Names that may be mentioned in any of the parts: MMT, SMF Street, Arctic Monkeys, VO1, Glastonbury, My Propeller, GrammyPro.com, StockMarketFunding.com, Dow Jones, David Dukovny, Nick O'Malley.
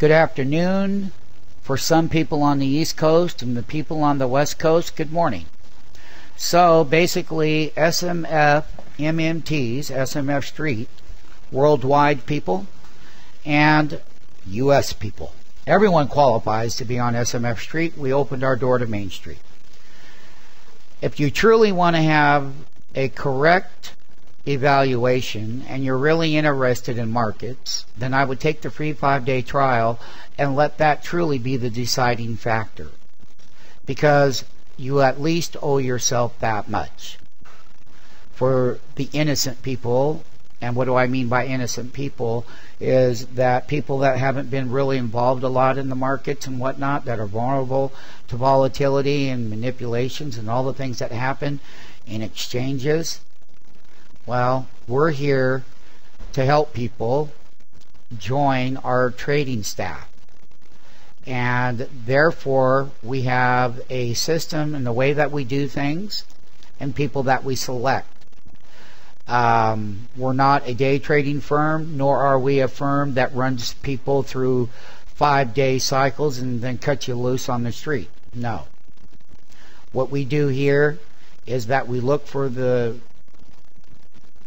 Good afternoon for some people on the East Coast and the people on the West Coast. Good morning. So basically MMTs, SMF Street, worldwide people and U.S. people. Everyone qualifies to be on SMF Street. We opened our door to Main Street. If you truly want to have a correct evaluation and you're really interested in markets, then I would take the free 5-day trial and let that truly be the deciding factor, because you at least owe yourself that much. For the innocent people, and what do I mean by innocent people, is that people that haven't been really involved a lot in the markets and whatnot, that are vulnerable to volatility and manipulations and all the things that happen in exchanges. Well, we're here to help people join our trading staff, and therefore we have a system and the way that we do things and people that we select. We're not a day trading firm, nor are we a firm that runs people through 5-day cycles and then cuts you loose on the street. No. What we do here is that we look for the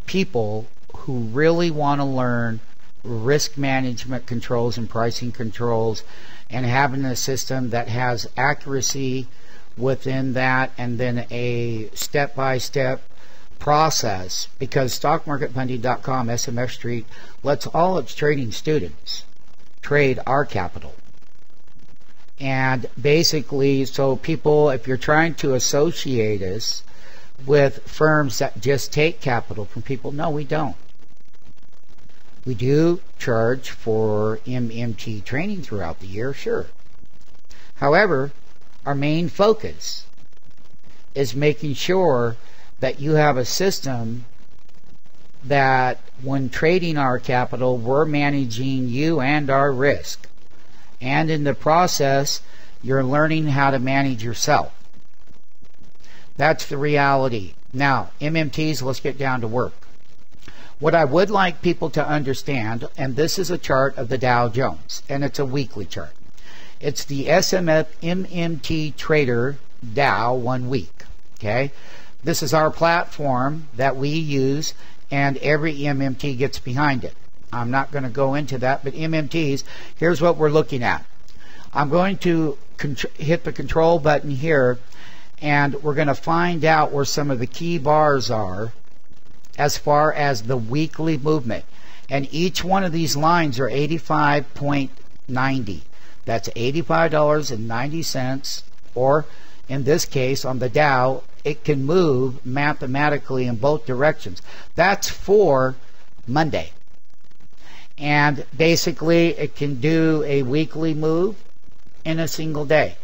people who really want to learn risk management controls and pricing controls, and having a system that has accuracy within that, and then a step-by-step process, because StockMarketFunding.com, SMF Street, lets all its trading students trade our capital. And basically, so people, if you're trying to associate us with firms that just take capital from people, no, we don't. We do charge for MMT training throughout the year, sure. However, our main focus is making sure that you have a system that when trading our capital, we're managing you and our risk. And in the process, you're learning how to manage yourself. That's the reality. Now, MMTs, let's get down to work. What I would like people to understand, and this is a chart of the Dow Jones, and it's a weekly chart. It's the SMF MMT Trader Dow 1 week. Okay? This is our platform that we use, and every MMT gets behind it. I'm not going to go into that, but MMTs, here's what we're looking at. I'm going to hit the control button here, and we're going to find out where some of the key bars are as far as the weekly movement. And each one of these lines are $85.90. That's $85.90, or in this case on the Dow, it can move mathematically in both directions. That's for Monday. And basically it can do a weekly move in a single day.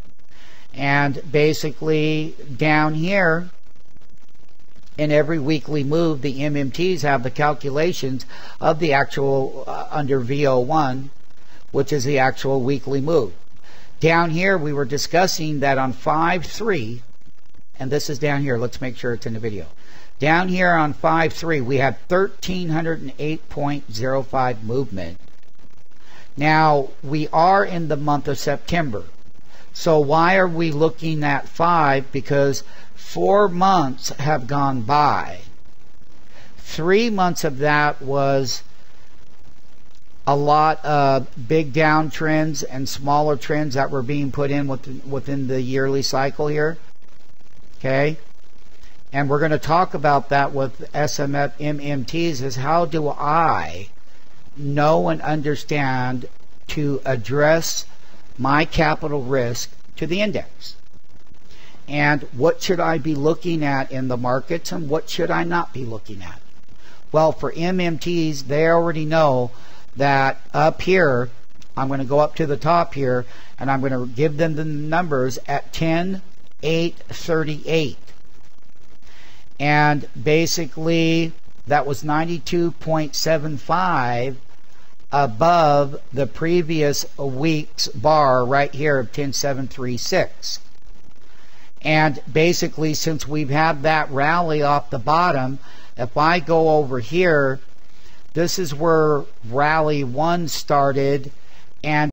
And basically down here in every weekly move, the MMTs have the calculations of the actual under VO1, which is the actual weekly move. Down here we were discussing that on 5-3, and this is down here, let's make sure it's in the video. Down here on 5-3 we had 1308.05 movement. Now we are in the month of September. So why are we looking at 5? Because 4 months have gone by. 3 months of that was a lot of big downtrends and smaller trends that were being put in within the yearly cycle here. Okay? And we're going to talk about that with SMF MMTs, is how do I know and understand to address my capital risk to the index, and what should I be looking at in the markets and what should I not be looking at. Well, for MMTs, they already know that up here, I'm going to go up to the top here and I'm going to give them the numbers at 10.838, and basically that was 92.75 above the previous week's bar right here of 10.736. And basically, since we've had that rally off the bottom, if I go over here, this is where rally 1 started, and